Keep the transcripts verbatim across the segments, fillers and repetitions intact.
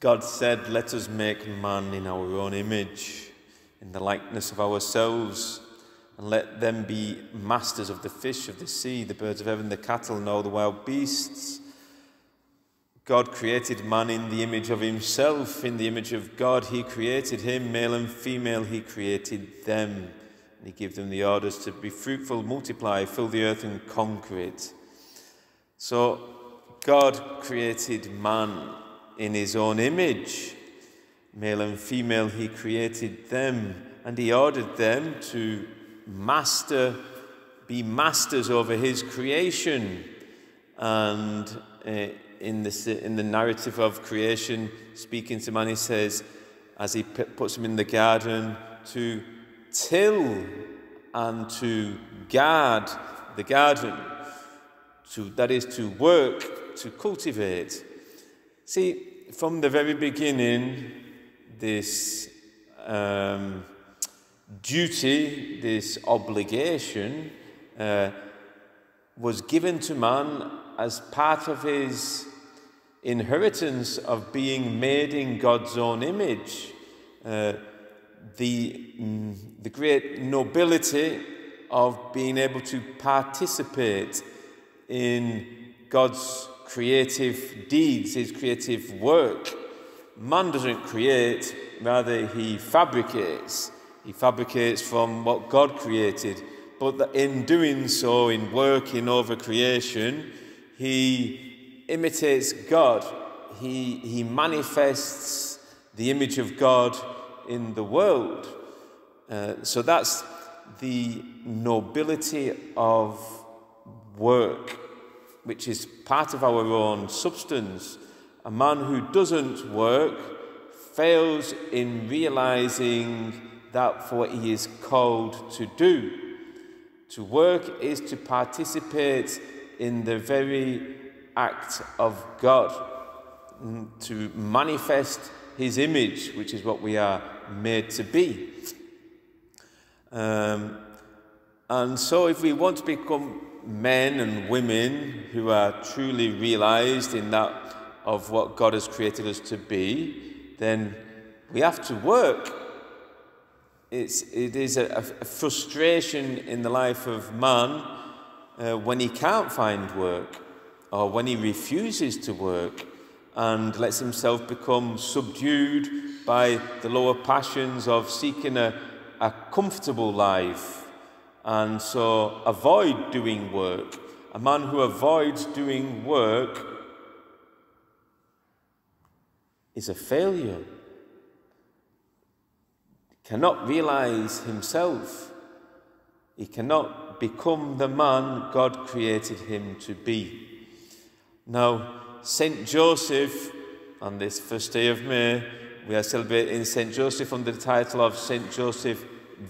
God said, let us make man in our own image, in the likeness of ourselves, and let them be masters of the fish of the sea, the birds of heaven, the cattle, and all the wild beasts. God created man in the image of himself. In the image of God, he created him. Male and female, he created them. And he gave them the orders to be fruitful, multiply, fill the earth and conquer it. So God created man in his own image. Male and female, he created them. And he ordered them to master, be masters over his creation. And uh, in, this, in the narrative of creation, speaking to man, he says, as he puts him in the garden, to till and to guard the garden. To, that is to work, to cultivate. See, from the very beginning, this um, duty, this obligation uh, was given to man as part of his inheritance of being made in God's own image. Uh, the, mm, the great nobility of being able to participate in God's creative deeds, his creative work. Man doesn't create, rather he fabricates. He fabricates from what God created. But in doing so, in working over creation, he imitates God. He, he manifests the image of God in the world. Uh, so that's the nobility of work, which is part of our own substance. A man who doesn't work fails in realizing that for what he is called to do. To work is to participate in the very act of God, to manifest his image, which is what we are made to be. Um, and so if we want to become men and women who are truly realized in that of what God has created us to be, then we have to work. It's, it is a, a frustration in the life of man uh, when he can't find work, or when he refuses to work and lets himself become subdued by the lower passions of seeking a, a comfortable life, and so avoid doing work. A man who avoids doing work is a failure. He cannot realize himself. He cannot become the man God created him to be. Now, Saint Joseph, on this first day of May, we are celebrating Saint Joseph under the title of Saint Joseph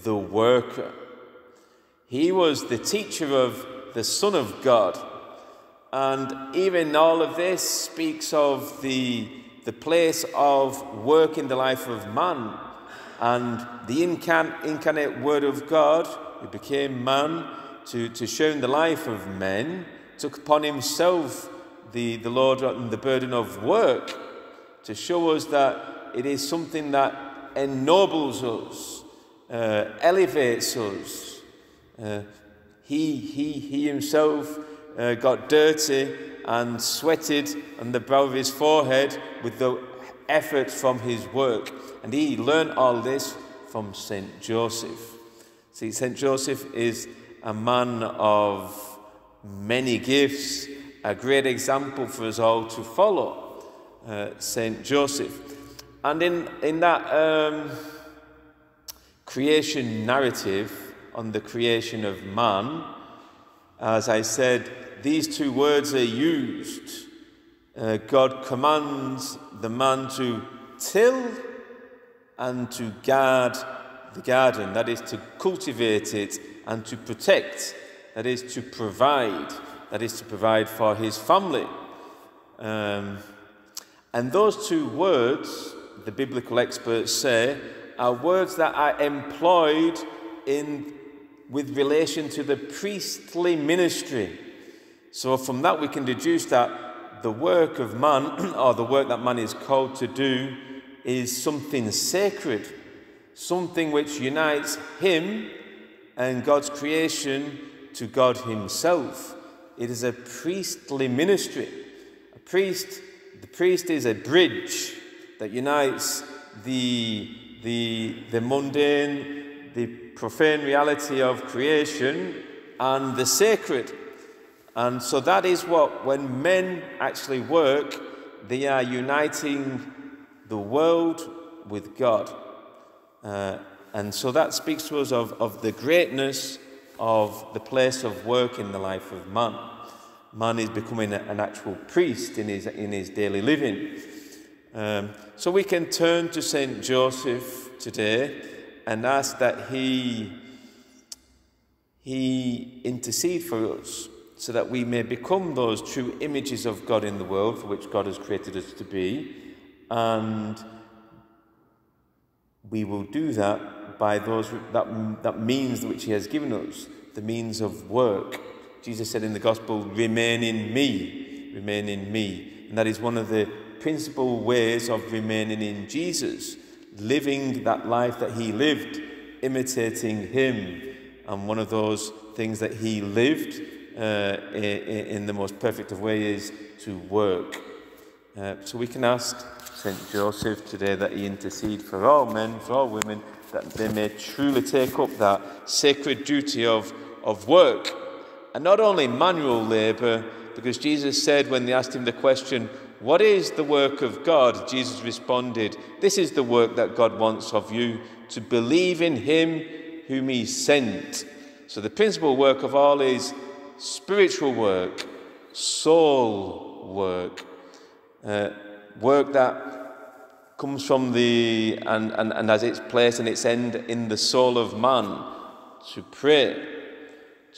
the Worker. He was the teacher of the Son of God. And even all of this speaks of the the place of work in the life of man. And the incarnate Word of God, who became man to, to show in the life of men, took upon himself the, the load and the burden of work to show us that it is something that ennobles us, uh, elevates us. Uh, he, he, he himself uh, got dirty and sweated on the brow of his forehead with the effort from his work. And he learned all this from Saint Joseph. See, Saint Joseph is a man of many gifts, a great example for us all to follow, uh, Saint Joseph. And in, in that um, creation narrative on the creation of man, as I said, these two words are used. Uh, God commands the man to till and to guard the garden. That is to cultivate it and to protect. That is to provide. That is to provide for his family. Um, and those two words, the biblical experts say, are words that are employed in with relation to the priestly ministry. So from that we can deduce that the work of man, or the work that man is called to do, is something sacred, something which unites him and God's creation to God himself. It is a priestly ministry. A priest, the priest is a bridge that unites the, the, the mundane, the profane reality of creation and the sacred. And so that is what, when men actually work, they are uniting the world with God. Uh, and so that speaks to us of, of the greatness of the place of work in the life of man. Man is becoming an actual priest in his, in his daily living. Um, so we can turn to Saint Joseph today and ask that he, he intercede for us, so that we may become those true images of God in the world for which God has created us to be. And we will do that by those that, that means which he has given us, the means of work. Jesus said in the Gospel, "Remain in me, remain in me." And that is one of the principal ways of remaining in Jesus, living that life that he lived, imitating him. And one of those things that he lived Uh, in the most perfect of ways to work. Uh, so we can ask Saint Joseph today that he intercede for all men, for all women, that they may truly take up that sacred duty of, of work. And not only manual labour, because Jesus said when they asked him the question, "What is the work of God?" Jesus responded, "This is the work that God wants of you, to believe in him whom he sent." So the principal work of all is spiritual work, soul work, uh, work that comes from the, and, and, and has its place and its end in the soul of man, to pray,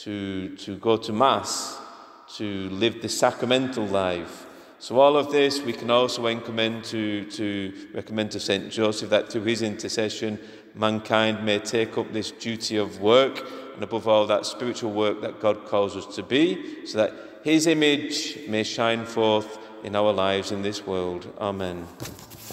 to, to go to Mass, to live the sacramental life. So all of this we can also recommend to, to, recommend to Saint Joseph, that through his intercession mankind may take up this duty of work, and above all that spiritual work that God calls us to be, so that his image may shine forth in our lives in this world. Amen.